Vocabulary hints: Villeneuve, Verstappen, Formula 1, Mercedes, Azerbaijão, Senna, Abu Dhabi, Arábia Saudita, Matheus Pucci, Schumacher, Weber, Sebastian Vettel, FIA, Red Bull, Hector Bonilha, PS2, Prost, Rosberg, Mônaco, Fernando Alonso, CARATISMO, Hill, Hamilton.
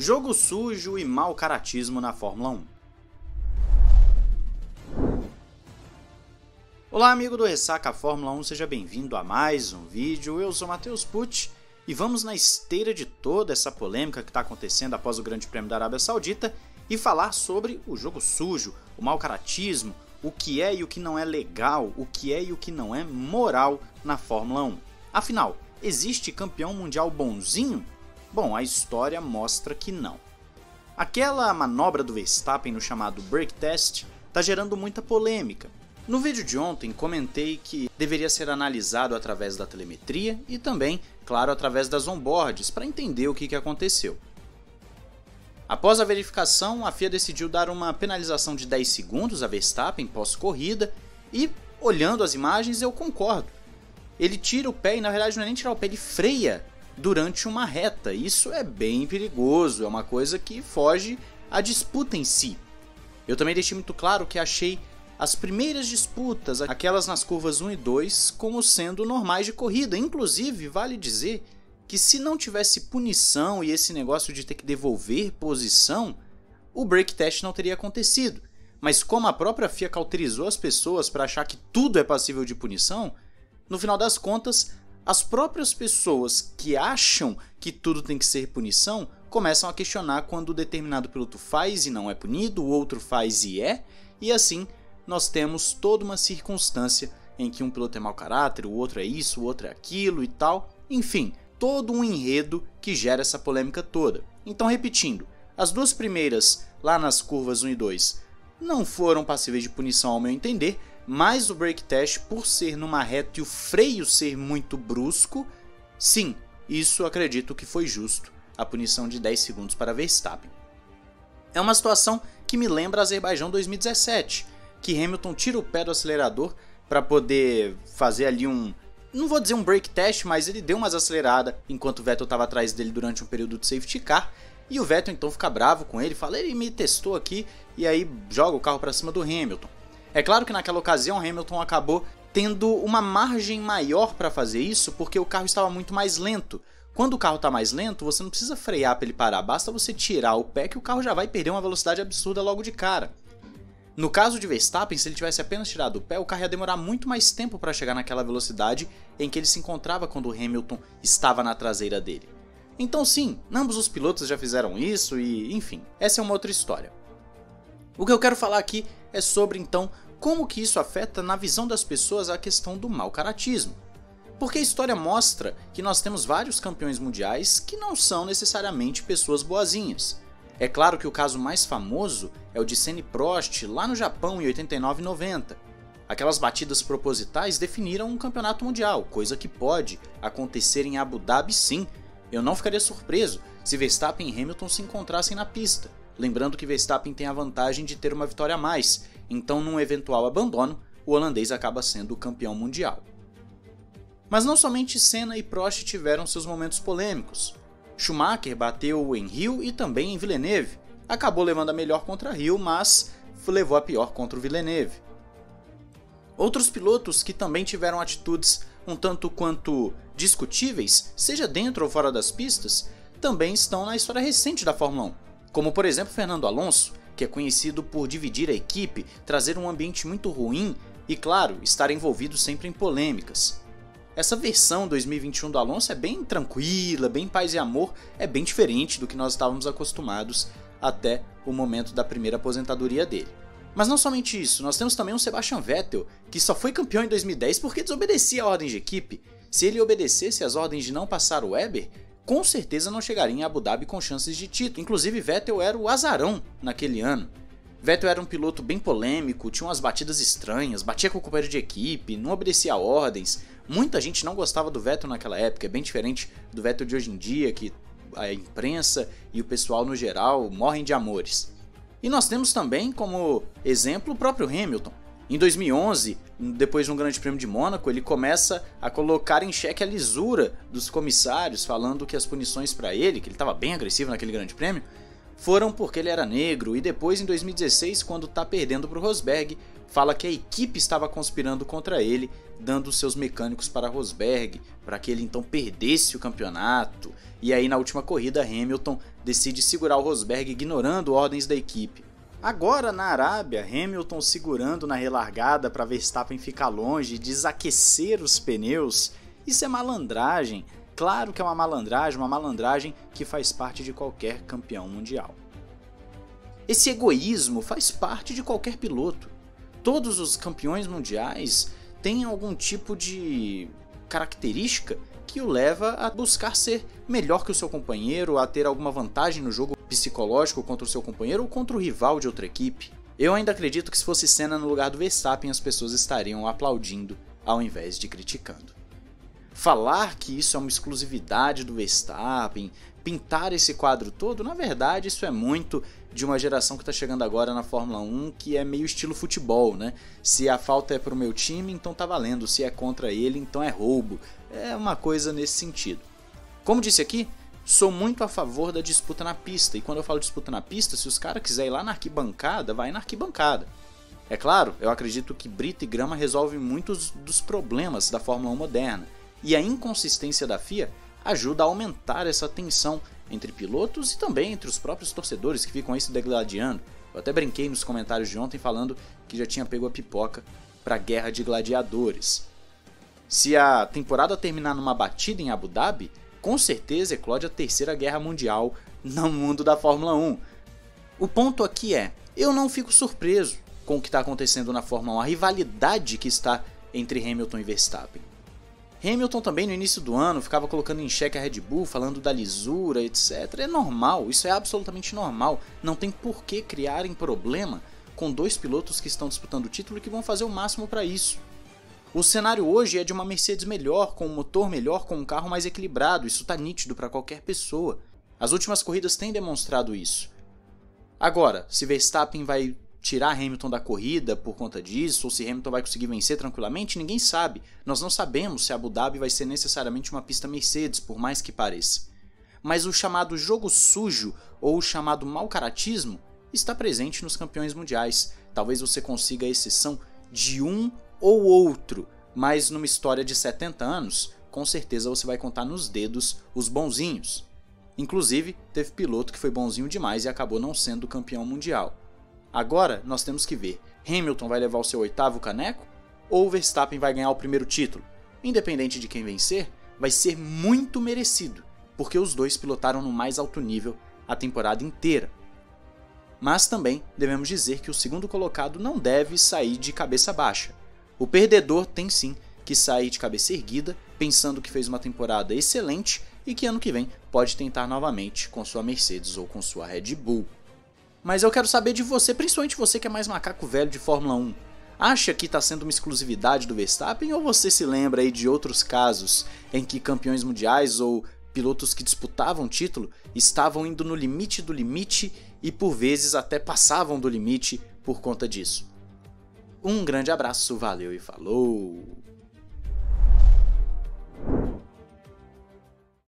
Jogo sujo e mau caratismo na Fórmula 1. Olá, amigo do Ressaca Fórmula 1, seja bem-vindo a mais um vídeo. Eu sou Matheus Pucci e vamos na esteira de toda essa polêmica que está acontecendo após o Grande Prêmio da Arábia Saudita e falar sobre o jogo sujo, o mau caratismo, o que é e o que não é legal, o que é e o que não é moral na Fórmula 1. Afinal, existe campeão mundial bonzinho? Bom, a história mostra que não. Aquela manobra do Verstappen no chamado brake test está gerando muita polêmica. No vídeo de ontem comentei que deveria ser analisado através da telemetria e também, claro, através das onboards para entender o que aconteceu. Após a verificação, a FIA decidiu dar uma penalização de 10 segundos a Verstappen pós-corrida e, olhando as imagens, eu concordo. Ele tira o pé e, na verdade, não é nem tirar o pé, ele freia durante uma reta. Isso é bem perigoso, é uma coisa que foge à disputa em si. Eu também deixei muito claro que achei as primeiras disputas, aquelas nas curvas 1 e 2, como sendo normais de corrida. Inclusive, vale dizer que se não tivesse punição e esse negócio de ter que devolver posição, o brake test não teria acontecido. Mas como a própria FIA cauterizou as pessoas para achar que tudo é passível de punição, no final das contas, as próprias pessoas que acham que tudo tem que ser punição começam a questionar quando determinado piloto faz e não é punido, o outro faz e é, e assim nós temos toda uma circunstância em que um piloto é mau caráter, o outro é isso, o outro é aquilo e tal, enfim, todo um enredo que gera essa polêmica toda. Então, repetindo, as duas primeiras lá nas curvas 1 e 2 não foram passíveis de punição ao meu entender, mas o brake test, por ser numa reta e o freio ser muito brusco, sim, isso acredito que foi justo, a punição de 10 segundos para Verstappen. É uma situação que me lembra Azerbaijão 2017, que Hamilton tira o pé do acelerador para poder fazer ali um, não vou dizer um brake test, mas ele deu umas aceleradas enquanto o Vettel estava atrás dele durante um período de safety car, e o Vettel então fica bravo com ele, fala, ele me testou aqui, e aí joga o carro para cima do Hamilton. É claro que naquela ocasião Hamilton acabou tendo uma margem maior para fazer isso porque o carro estava muito mais lento. Quando o carro está mais lento, você não precisa frear para ele parar, basta você tirar o pé que o carro já vai perder uma velocidade absurda logo de cara. No caso de Verstappen, se ele tivesse apenas tirado o pé, o carro ia demorar muito mais tempo para chegar naquela velocidade em que ele se encontrava quando o Hamilton estava na traseira dele. Então sim, ambos os pilotos já fizeram isso e, enfim, essa é uma outra história. O que eu quero falar aqui é sobre, então, como que isso afeta na visão das pessoas a questão do mau caratismo. Porque a história mostra que nós temos vários campeões mundiais que não são necessariamente pessoas boazinhas. É claro que o caso mais famoso é o de Senna e Prost lá no Japão em 89 e 90. Aquelas batidas propositais definiram um campeonato mundial, coisa que pode acontecer em Abu Dhabi sim. Eu não ficaria surpreso se Verstappen e Hamilton se encontrassem na pista. Lembrando que Verstappen tem a vantagem de ter uma vitória a mais, então num eventual abandono, o holandês acaba sendo o campeão mundial. Mas não somente Senna e Prost tiveram seus momentos polêmicos. Schumacher bateu em Hill e também em Villeneuve, acabou levando a melhor contra Hill, mas levou a pior contra o Villeneuve. Outros pilotos que também tiveram atitudes um tanto quanto discutíveis, seja dentro ou fora das pistas, também estão na história recente da Fórmula 1. Como por exemplo Fernando Alonso, que é conhecido por dividir a equipe, trazer um ambiente muito ruim e, claro, estar envolvido sempre em polêmicas. Essa versão 2021 do Alonso é bem tranquila, bem paz e amor, é bem diferente do que nós estávamos acostumados até o momento da primeira aposentadoria dele. Mas não somente isso, nós temos também um Sebastian Vettel, que só foi campeão em 2010 porque desobedecia a ordens de equipe. Se ele obedecesse as ordens de não passar o Weber, com certeza não chegaria em Abu Dhabi com chances de título. Inclusive Vettel era o azarão naquele ano. Vettel era um piloto bem polêmico, tinha umas batidas estranhas, batia com o companheiro de equipe, não obedecia ordens. Muita gente não gostava do Vettel naquela época, é bem diferente do Vettel de hoje em dia, que a imprensa e o pessoal no geral morrem de amores. E nós temos também como exemplo o próprio Hamilton. Em 2011, depois de um Grande Prêmio de Mônaco, ele começa a colocar em xeque a lisura dos comissários, falando que as punições para ele, que ele estava bem agressivo naquele Grande Prêmio, foram porque ele era negro e depois em 2016, quando tá perdendo para o Rosberg, fala que a equipe estava conspirando contra ele, dando seus mecânicos para Rosberg, para que ele então perdesse o campeonato. E aí na última corrida Hamilton decide segurar o Rosberg ignorando ordens da equipe. Agora na Arábia, Hamilton segurando na relargada para Verstappen ficar longe e desaquecer os pneus, isso é malandragem. Claro que é uma malandragem que faz parte de qualquer campeão mundial. Esse egoísmo faz parte de qualquer piloto. Todos os campeões mundiais têm algum tipo de característica que o leva a buscar ser melhor que o seu companheiro, a ter alguma vantagem no jogo psicológico contra o seu companheiro ou contra o rival de outra equipe. Eu ainda acredito que se fosse Senna no lugar do Verstappen, as pessoas estariam aplaudindo ao invés de criticando. Falar que isso é uma exclusividade do Verstappen, pintar esse quadro todo, na verdade isso é muito de uma geração que está chegando agora na Fórmula 1, que é meio estilo futebol, né? Se a falta é para o meu time, então tá valendo, se é contra ele, então é roubo. É uma coisa nesse sentido. Como disse aqui, sou muito a favor da disputa na pista, e quando eu falo disputa na pista, se os caras quiserem ir lá na arquibancada, vai na arquibancada. É claro, eu acredito que brita e grama resolvem muitos dos problemas da Fórmula 1 moderna, e a inconsistência da FIA ajuda a aumentar essa tensão entre pilotos e também entre os próprios torcedores que ficam aí se degladiando. Eu até brinquei nos comentários de ontem falando que já tinha pego a pipoca para a guerra de gladiadores. Se a temporada terminar numa batida em Abu Dhabi, com certeza eclode a terceira guerra mundial no mundo da Fórmula 1. O ponto aqui é, eu não fico surpreso com o que está acontecendo na Fórmula 1, a rivalidade que está entre Hamilton e Verstappen. Hamilton também no início do ano ficava colocando em xeque a Red Bull, falando da lisura, etc. É normal, isso é absolutamente normal. Não tem por que criarem problema com dois pilotos que estão disputando o título e que vão fazer o máximo para isso. O cenário hoje é de uma Mercedes melhor, com um motor melhor, com um carro mais equilibrado. Isso tá nítido para qualquer pessoa. As últimas corridas têm demonstrado isso. Agora, se Verstappen vai tirar Hamilton da corrida por conta disso, ou se Hamilton vai conseguir vencer tranquilamente, ninguém sabe. Nós não sabemos se Abu Dhabi vai ser necessariamente uma pista Mercedes, por mais que pareça. Mas o chamado jogo sujo, ou o chamado mau-caratismo, está presente nos campeões mundiais. Talvez você consiga a exceção de um ou outro, mas numa história de 70 anos, com certeza você vai contar nos dedos os bonzinhos. Inclusive, teve piloto que foi bonzinho demais e acabou não sendo campeão mundial. Agora nós temos que ver, Hamilton vai levar o seu 8º caneco ou Verstappen vai ganhar o primeiro título? Independente de quem vencer, vai ser muito merecido, porque os dois pilotaram no mais alto nível a temporada inteira. Mas também devemos dizer que o segundo colocado não deve sair de cabeça baixa. O perdedor tem sim que sair de cabeça erguida, pensando que fez uma temporada excelente e que ano que vem pode tentar novamente com sua Mercedes ou com sua Red Bull. Mas eu quero saber de você, principalmente você que é mais macaco velho de Fórmula 1. Acha que está sendo uma exclusividade do Verstappen ou você se lembra aí de outros casos em que campeões mundiais ou pilotos que disputavam título estavam indo no limite do limite e por vezes até passavam do limite por conta disso? Um grande abraço, valeu e falou!